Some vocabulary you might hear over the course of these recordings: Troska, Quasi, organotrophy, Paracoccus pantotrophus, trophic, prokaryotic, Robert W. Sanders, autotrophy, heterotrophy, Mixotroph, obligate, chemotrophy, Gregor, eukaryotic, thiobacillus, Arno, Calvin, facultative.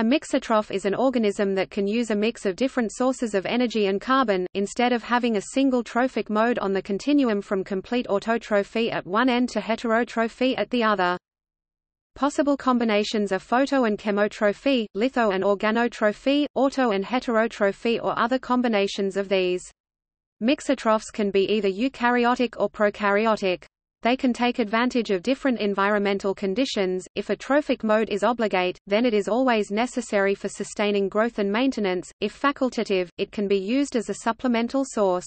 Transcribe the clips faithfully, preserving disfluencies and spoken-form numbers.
A mixotroph is an organism that can use a mix of different sources of energy and carbon, instead of having a single trophic mode on the continuum from complete autotrophy at one end to heterotrophy at the other. Possible combinations are photo and chemotrophy, litho and organotrophy, auto and heterotrophy, or other combinations of these. Mixotrophs can be either eukaryotic or prokaryotic. They can take advantage of different environmental conditions. If a trophic mode is obligate, then it is always necessary for sustaining growth and maintenance. If facultative, it can be used as a supplemental source.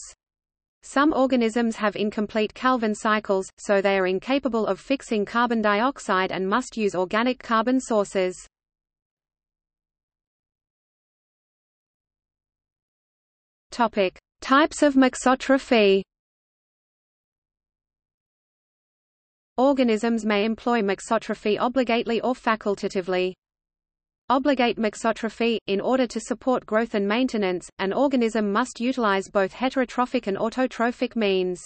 Some organisms have incomplete Calvin cycles, so they are incapable of fixing carbon dioxide and must use organic carbon sources. Topic: Types of mixotrophy. Organisms may employ mixotrophy obligately or facultatively. Obligate mixotrophy – in order to support growth and maintenance, an organism must utilize both heterotrophic and autotrophic means.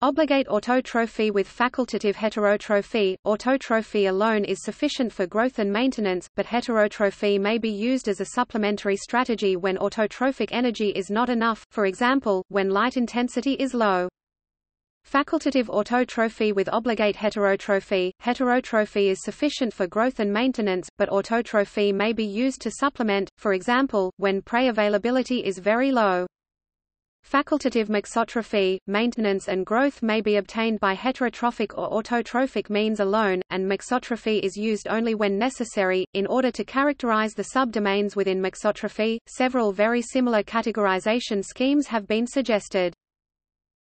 Obligate autotrophy with facultative heterotrophy – autotrophy alone is sufficient for growth and maintenance, but heterotrophy may be used as a supplementary strategy when autotrophic energy is not enough, for example, when light intensity is low. Facultative autotrophy with obligate heterotrophy. Heterotrophy is sufficient for growth and maintenance, but autotrophy may be used to supplement, for example, when prey availability is very low. Facultative mixotrophy, maintenance and growth may be obtained by heterotrophic or autotrophic means alone, and mixotrophy is used only when necessary. In order to characterize the subdomains within mixotrophy, several very similar categorization schemes have been suggested.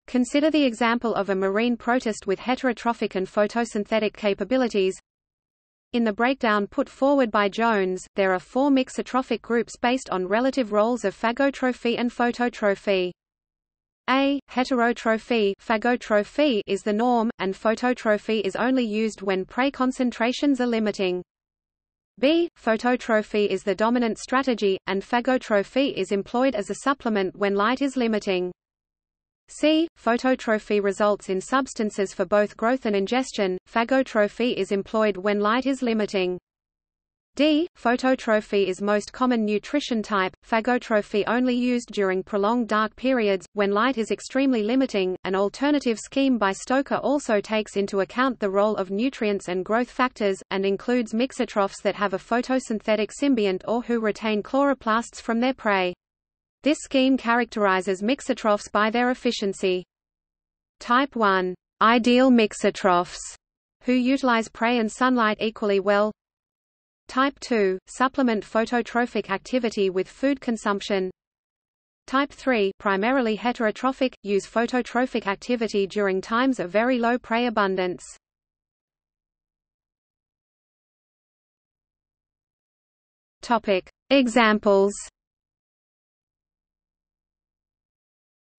Consider the example of a marine protist with heterotrophic and photosynthetic capabilities. In the breakdown put forward by Jones, there are four mixotrophic groups based on relative roles of phagotrophy and phototrophy. A. Heterotrophy phagotrophy is the norm, and phototrophy is only used when prey concentrations are limiting. B. Phototrophy is the dominant strategy, and phagotrophy is employed as a supplement when light is limiting. C. Phototrophy results in substances for both growth and ingestion. Phagotrophy is employed when light is limiting. D. Phototrophy is most common nutrition type. Phagotrophy only used during prolonged dark periods, when light is extremely limiting. An alternative scheme by Stoker also takes into account the role of nutrients and growth factors, and includes mixotrophs that have a photosynthetic symbiont or who retain chloroplasts from their prey. This scheme characterizes mixotrophs by their efficiency. Type one. Ideal mixotrophs, who utilize prey and sunlight equally well. Type two. Supplement phototrophic activity with food consumption. Type three. Primarily heterotrophic, use phototrophic activity during times of very low prey abundance. Examples: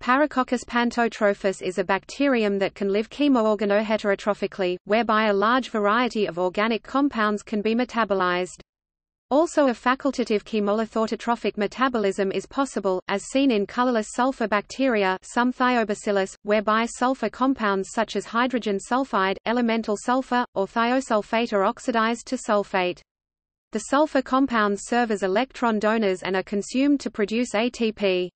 Paracoccus pantotrophus is a bacterium that can live chemoorganoheterotrophically, whereby a large variety of organic compounds can be metabolized. Also, a facultative chemolithotrophic metabolism is possible, as seen in colorless sulfur bacteria, some thiobacillus, whereby sulfur compounds such as hydrogen sulfide, elemental sulfur, or thiosulfate are oxidized to sulfate. The sulfur compounds serve as electron donors and are consumed to produce A T P.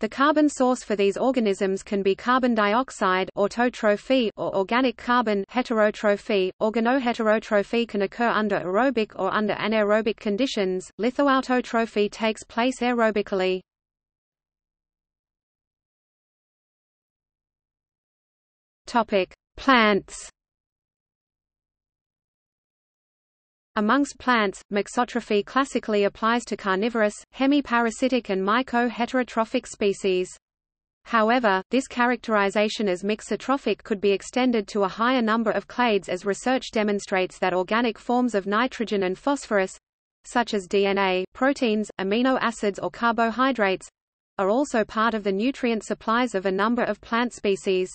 The carbon source for these organisms can be carbon dioxide autotrophy or organic carbon heterotrophy. Organoheterotrophy can occur under aerobic or under anaerobic conditions. Lithoautotrophy takes place aerobically. Topic: Plants. Amongst plants, mixotrophy classically applies to carnivorous, hemiparasitic and myco-heterotrophic species. However, this characterization as mixotrophic could be extended to a higher number of clades, as research demonstrates that organic forms of nitrogen and phosphorus, such as D N A, proteins, amino acids or carbohydrates, are also part of the nutrient supplies of a number of plant species.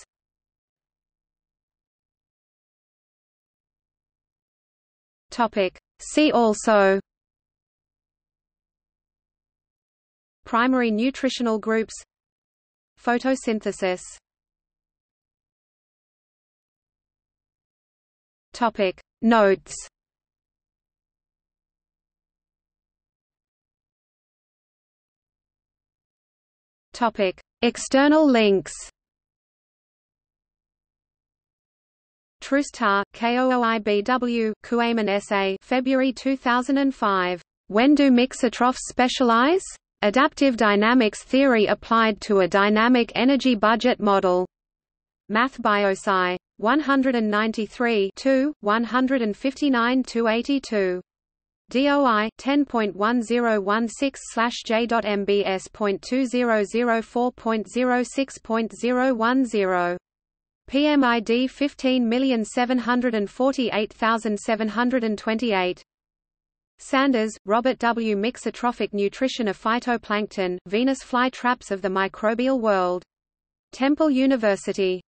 See also: Primary nutritional groups, Photosynthesis. Notes. External links. Troska, K O O I B W, Kuehmann S A, February two thousand five. When do mixotrophs specialize? Adaptive dynamics theory applied to a dynamic energy budget model. MathBioSci. one ninety-three two, one fifty-nine to eighty-two. D O I ten point one zero one six slash j dot m b s point two thousand four point zero six point zero one zero. P M I D fifteen million seven hundred forty-eight thousand seven hundred twenty-eight. Sanders, Robert W. Mixotrophic Nutrition of Phytoplankton, Venus Fly Traps of the Microbial World. Temple University.